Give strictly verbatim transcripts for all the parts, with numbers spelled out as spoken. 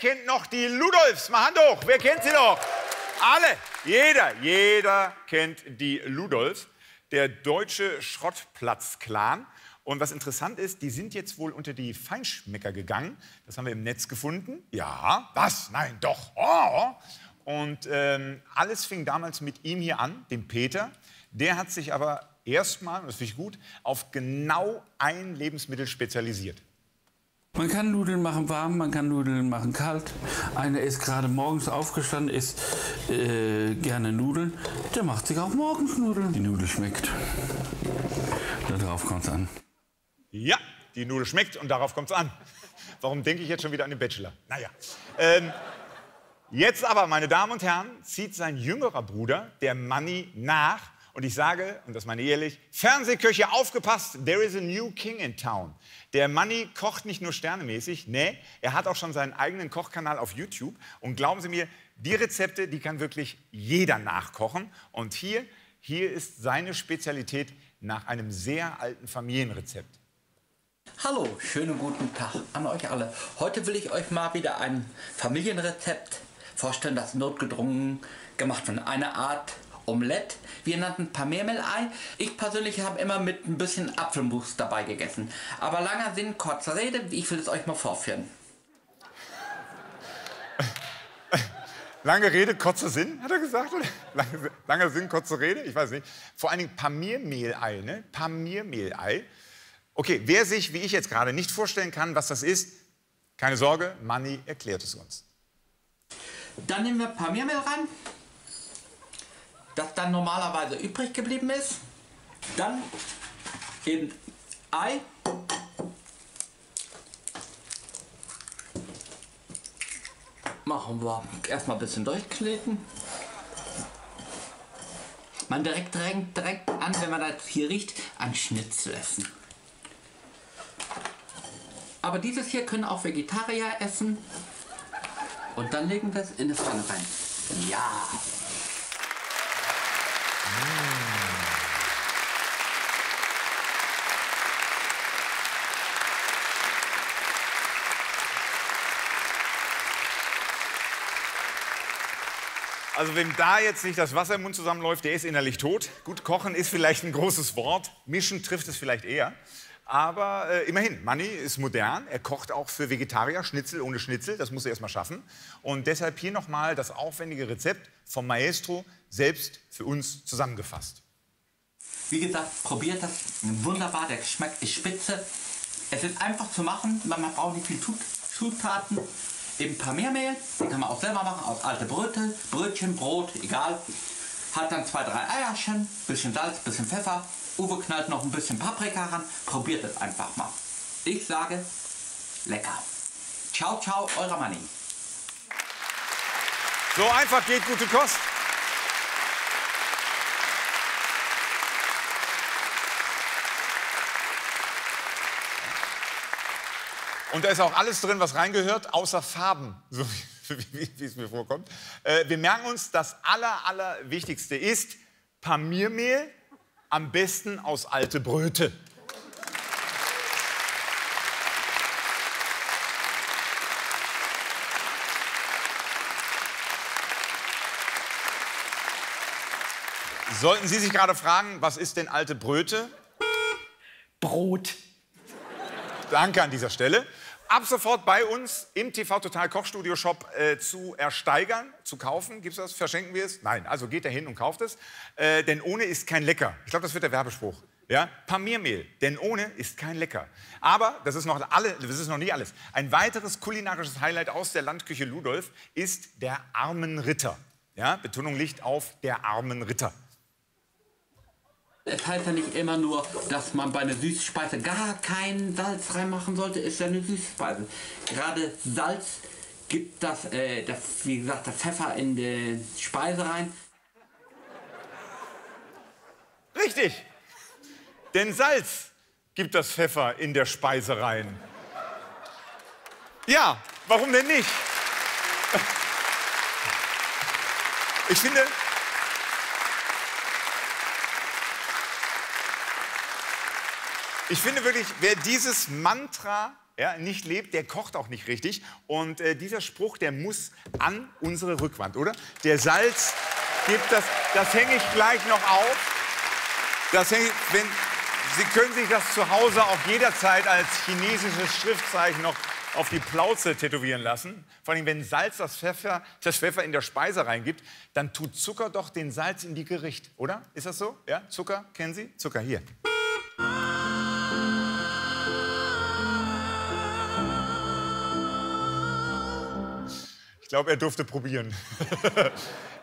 Wer kennt noch die Ludolfs? Mal Hand hoch, wer kennt sie noch? Alle, jeder, jeder kennt die Ludolfs, der deutsche Schrottplatz-Clan. Und was interessant ist, die sind jetzt wohl unter die Feinschmecker gegangen. Das haben wir im Netz gefunden. Ja, was? Nein, doch. Oh. Und ähm, alles fing damals mit ihm hier an, dem Peter. Der hat sich aber erstmal, das finde ich gut, auf genau ein Lebensmittel spezialisiert. Man kann Nudeln machen warm, man kann Nudeln machen kalt. Einer ist gerade morgens aufgestanden, isst äh, gerne Nudeln. Der macht sich auch morgens Nudeln. Die Nudel schmeckt. Darauf kommt es an. Ja, die Nudel schmeckt und darauf kommt es an. Warum denke ich jetzt schon wieder an den Bachelor? Naja. Ähm, jetzt aber, meine Damen und Herren, zieht sein jüngerer Bruder, der Manni, nach. Und ich sage, und das meine ich ehrlich, Fernsehköche, aufgepasst, there is a new king in town. Der Manni kocht nicht nur sternemäßig, nee, er hat auch schon seinen eigenen Kochkanal auf YouTube. Und glauben Sie mir, die Rezepte, die kann wirklich jeder nachkochen. Und hier, hier ist seine Spezialität nach einem sehr alten Familienrezept. Hallo, schönen guten Tag an euch alle. Heute will ich euch mal wieder ein Familienrezept vorstellen, das notgedrungen gemacht wird. Eine Art Omelette. Wir nannten Pamirmehl-Ei. Ich persönlich habe immer mit ein bisschen Apfelmus dabei gegessen. Aber langer Sinn, kurzer Rede, ich will es euch mal vorführen. Lange Rede, kurzer Sinn, hat er gesagt? Lange, langer Sinn, kurze Rede? Ich weiß nicht. Vor allen Dingen Pamirmehl-Ei, ne? Pamirmehl-Ei. Okay, wer sich, wie ich jetzt gerade, nicht vorstellen kann, was das ist, keine Sorge, Manni erklärt es uns. Dann nehmen wir Pamirmehl rein, das dann normalerweise übrig geblieben ist. Dann eben Ei. Machen wir erstmal ein bisschen durchkneten. Man direkt, direkt, direkt an, wenn man das hier riecht, an Schnitzel essen. Aber dieses hier können auch Vegetarier essen. Und dann legen wir es in eine Pfanne rein. Ja! Also wem da jetzt nicht das Wasser im Mund zusammenläuft, der ist innerlich tot. Gut, kochen ist vielleicht ein großes Wort, mischen trifft es vielleicht eher. Aber äh, immerhin, Manni ist modern, er kocht auch für Vegetarier, Schnitzel ohne Schnitzel, das muss er erstmal schaffen. Und deshalb hier nochmal das aufwendige Rezept vom Maestro selbst für uns zusammengefasst. Wie gesagt, probiert das, wunderbar, der Geschmack ist spitze. Es ist einfach zu machen, man braucht nicht viel Zutaten. Eben ein paar Mehlmehl, die kann man auch selber machen, aus alte Brötel, Brötchen, Brot, egal. Hat dann zwei, drei Eierchen, bisschen Salz, bisschen Pfeffer. Uwe knallt noch ein bisschen Paprika ran. Probiert es einfach mal. Ich sage, lecker. Ciao, ciao, euer Manni. So einfach geht gute Kost. Und da ist auch alles drin, was reingehört, außer Farben, so wie, wie es mir vorkommt. Äh, wir merken uns, das aller, allerwichtigste ist Pamirmehl, am besten aus alte Bröte. Sollten Sie sich gerade fragen, was ist denn alte Bröte? Brot. Danke an dieser Stelle. Ab sofort bei uns im T V Total Kochstudio-Shop äh, zu ersteigern, zu kaufen. Gibt's das? Verschenken wir es? Nein, also geht da hin und kauft es. Äh, denn ohne ist kein Lecker. Ich glaube, das wird der Werbespruch. Ja? Pamirmehl, denn ohne ist kein Lecker. Aber das ist, noch alle, das ist noch nicht alles. Ein weiteres kulinarisches Highlight aus der Landküche Ludolf ist der Armenritter. Ja? Betonung liegt auf der Armenritter. Es heißt ja nicht immer nur, dass man bei einer Süßspeise gar kein Salz reinmachen sollte, ist ja eine Süßspeise. Gerade Salz gibt das, äh, das, wie gesagt, das Pfeffer in die Speise rein. Richtig, denn Salz gibt das Pfeffer in der Speise rein. Ja, warum denn nicht? Ich finde... Ich finde wirklich, wer dieses Mantra ja, nicht lebt, der kocht auch nicht richtig. Und äh, dieser Spruch, der muss an unsere Rückwand, oder? Der Salz gibt das, das hänge ich gleich noch auf. Das häng ich, wenn, Sie können sich das zu Hause auch jederzeit als chinesisches Schriftzeichen noch auf die Plauze tätowieren lassen. Vor allem, wenn Salz das Pfeffer, das Pfeffer in der Speise reingibt, dann tut Zucker doch den Salz in die Gericht, oder? Ist das so? Ja, Zucker, kennen Sie? Zucker, hier. Ich glaube, er durfte probieren.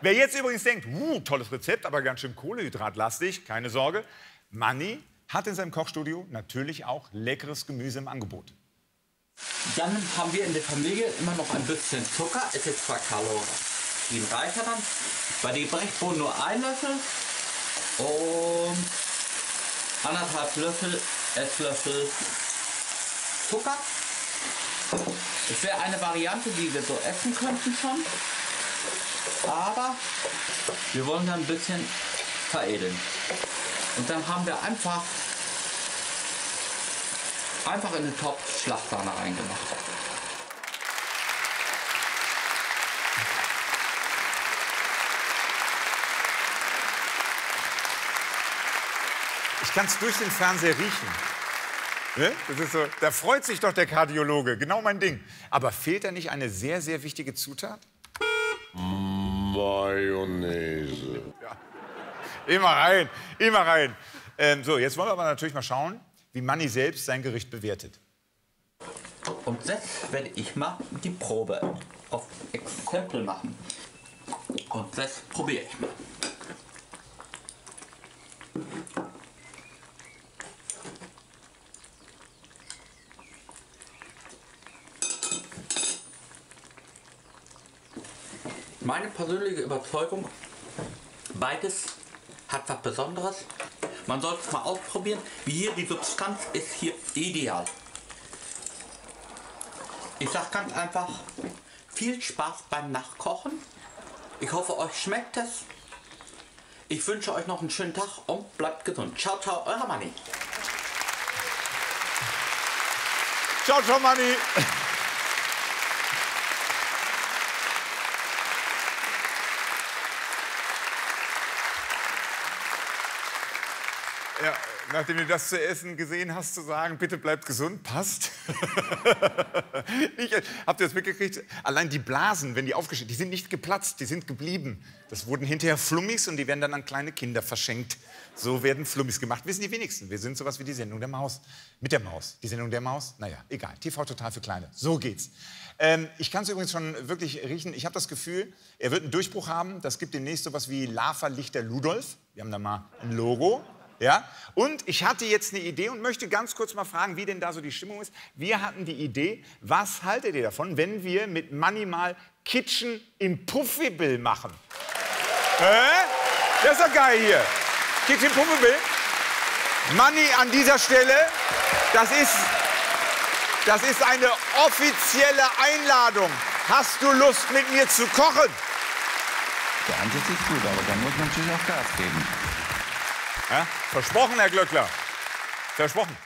Wer jetzt übrigens denkt, uh, tolles Rezept, aber ganz schön kohlenhydratlastig, keine Sorge. Manni hat in seinem Kochstudio natürlich auch leckeres Gemüse im Angebot. Dann haben wir in der Familie immer noch ein bisschen Zucker, es ist zwar Kalorien reicher dann, bei dem Brechbrot nur ein Löffel und anderthalb Löffel, Esslöffel Zucker. Das wäre eine Variante, die wir so essen könnten schon, aber wir wollen dann ein bisschen veredeln. Und dann haben wir einfach Einfach in den Topf Schlagsahne reingemacht. Ich kann es durch den Fernseher riechen. Ne? Das ist so, da freut sich doch der Kardiologe, genau mein Ding. Aber fehlt da nicht eine sehr, sehr wichtige Zutat? Mayonnaise. Ja. Immer rein, immer rein. Ähm, so, jetzt wollen wir aber natürlich mal schauen, wie Manni selbst sein Gericht bewertet. Und jetzt werde ich mal die Probe auf Exempel machen. Und das probiere ich mal. Meine persönliche Überzeugung, beides hat was Besonderes. Man sollte es mal ausprobieren, wie hier die Substanz ist hier ideal. Ich sage ganz einfach, viel Spaß beim Nachkochen. Ich hoffe, euch schmeckt es. Ich wünsche euch noch einen schönen Tag und bleibt gesund. Ciao, ciao, euer Manni. Ciao, ciao, Manni. Ja, nachdem du das zu essen gesehen hast, zu sagen, bitte bleibt gesund, passt. Ich, habt ihr das mitgekriegt? Allein die Blasen, wenn die aufgeschnitten sind, die sind nicht geplatzt, die sind geblieben. Das wurden hinterher Flummis und die werden dann an kleine Kinder verschenkt. So werden Flummis gemacht, wissen die wenigsten. Wir sind sowas wie die Sendung der Maus. Mit der Maus. Die Sendung der Maus? Naja, egal. T V Total für Kleine. So geht's. Ähm, ich kann es übrigens schon wirklich riechen. Ich habe das Gefühl, er wird einen Durchbruch haben. Das gibt demnächst sowas wie Laferlichter Ludolf. Wir haben da mal ein Logo. Ja? Und ich hatte jetzt eine Idee und möchte ganz kurz mal fragen, wie denn da so die Stimmung ist. Wir hatten die Idee, was haltet ihr davon, wenn wir mit Manni mal Kitchen Impuffible machen? Hä? Das ist doch geil hier. Kitchen Impuffible. Manni an dieser Stelle, das ist, das ist eine offizielle Einladung. Hast du Lust, mit mir zu kochen? Der Ansatz ist gut, aber dann muss man natürlich auch Gas geben. Ja, versprochen, Herr Glöckler. Versprochen.